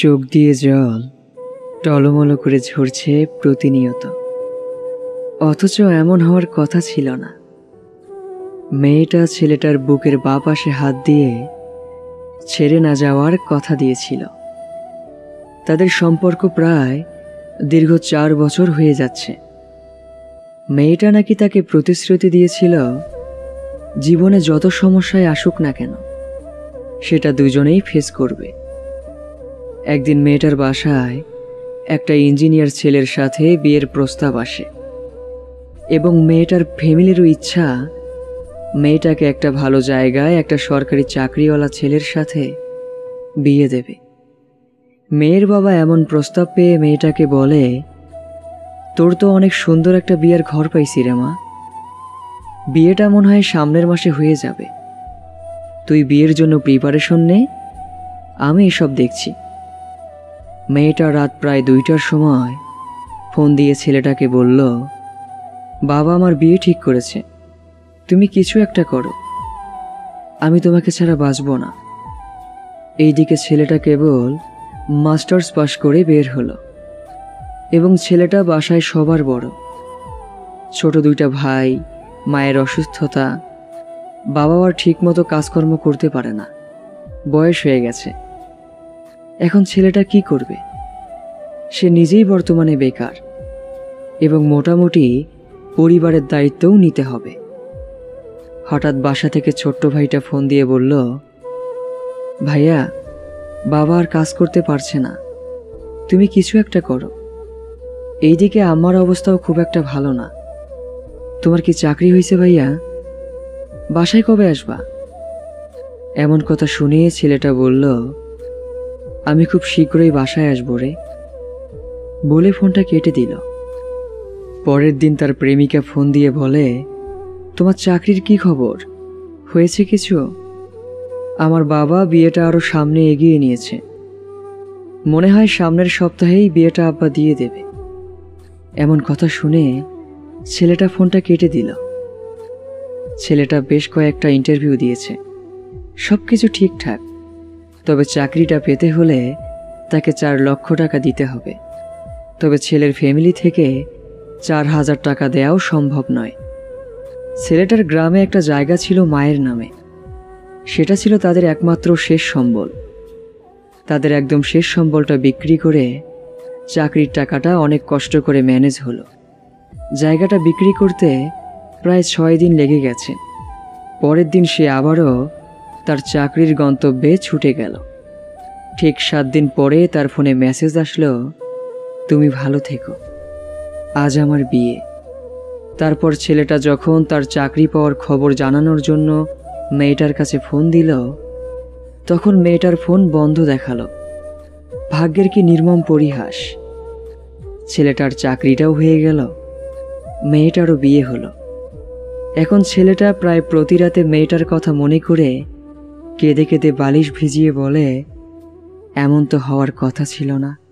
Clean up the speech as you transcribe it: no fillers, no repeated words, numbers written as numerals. চোখ দিয়ে জল টলমলো করে ঝরছে প্রতিনিয়ত। অথচ এমন হওয়ার কথা ছিল না। মেয়েটা ছেলেটার বুকের বাঁ পাশে হাত দিয়ে ছেড়ে না যাওয়ার কথা দিয়েছিল। তাদের সম্পর্ক প্রায় দীর্ঘ 4 বছর হয়ে যাচ্ছে। মেয়েটা নাকি তাকে প্রতিশ্রুতি দিয়েছিল, জীবনে যত সমস্যায় আসুক না কেন সেটা দুজনেই ফেস করবে। একদিন মেয়েটার বাসায় একটা ইঞ্জিনিয়ার ছেলের সাথে বিয়ের প্রস্তাব আসে এবং মেয়েটার ফ্যামিলিরও ইচ্ছা মেয়েটাকে একটা ভালো জায়গায় একটা সরকারি চাকরিওয়ালা ছেলের সাথে বিয়ে দেবে। মেয়ের বাবা এমন প্রস্তাব পেয়ে মেয়েটাকে বলে, তোর তো অনেক সুন্দর একটা বিয়ের ঘর পাইছি রে মা, বিয়েটা মনে হয় সামনের মাসে হয়ে যাবে, তুই বিয়ের জন্য প্রিপারেশন নে, আমি এসব দেখছি। মেয়েটা রাত প্রায় 2টার সময় ফোন দিয়ে ছেলেটাকে বলল, বাবা আমার বিয়ে ঠিক করেছে, তুমি কিছু একটা করো, আমি তোমাকে ছাড়া বাঁচব না। এইদিকে ছেলেটা কেবল মাস্টার্স পাশ করে বের হলো এবং ছেলেটা বাসায় সবার বড়। ছোট 2টা ভাই, মায়ের অসুস্থতা, বাবা আর ঠিকমতো কাজকর্ম করতে পারে না, বয়স হয়ে গেছে। এখন ছেলেটা কি করবে? সে নিজেই বর্তমানে বেকার এবং মোটামুটি পরিবারের দায়িত্বও নিতে হবে। হঠাৎ বাসা থেকে ছোট্ট ভাইটা ফোন দিয়ে বলল, ভাইয়া বাবা আর কাজ করতে পারছে না, তুমি কিছু একটা করো। এইদিকে আমার অবস্থাও খুব একটা ভালো না। তোমার কি চাকরি হয়েছে ভাইয়া? বাসায় কবে আসবা? এমন কথা শুনে ছেলেটা বলল, আমি খুব শীঘ্রই বাসায় আসবো রে, বলে ফোনটা কেটে দিল। পরের দিন তার প্রেমিকা ফোন দিয়ে বলে, তোমার চাকরির কি খবর, হয়েছে কিছু? আমার বাবা বিয়েটা আরও সামনে এগিয়ে নিয়েছে, মনে হয় সামনের সপ্তাহেই বিয়েটা আব্বা দিয়ে দেবে। এমন কথা শুনে ছেলেটা ফোনটা কেটে দিল। ছেলেটা বেশ কয়েকটা ইন্টারভিউ দিয়েছে, সব কিছু ঠিকঠাক, তবে চাকরিটা পেতে হলে তাকে 4 লক্ষ টাকা দিতে হবে। তবে ছেলের ফ্যামিলি থেকে 4000 টাকা দেওয়াও সম্ভব নয়। ছেলেটার গ্রামে একটা জায়গা ছিল মায়ের নামে, সেটা ছিল তাদের একমাত্র শেষ সম্বল। তাদের একদম শেষ সম্বলটা বিক্রি করে চাকরির টাকাটা অনেক কষ্ট করে ম্যানেজ হলো। জায়গাটা বিক্রি করতে প্রায় 6 দিন লেগে গেছে। পরের দিন সে আবারও তার চাকরির গন্তব্যে ছুটে গেল। ঠিক 7 দিন পরে তার ফোনে মেসেজ আসলো, তুমি ভালো থেকো, আজ আমার বিয়ে। তারপর ছেলেটা যখন তার চাকরি পাওয়ার খবর জানানোর জন্য মেয়েটার কাছে ফোন দিল, তখন মেয়েটার ফোন বন্ধ দেখালো। ভাগ্যের কি নির্মম পরিহাস! ছেলেটার চাকরিটাও হয়ে গেল, মেয়েটারও বিয়ে হলো। এখন ছেলেটা প্রায় প্রতি রাতে মেয়েটার কথা মনে করে কেঁদে কেঁদে বালিশ ভিজিয়ে বলে, এমন তো হওয়ার কথা ছিল না।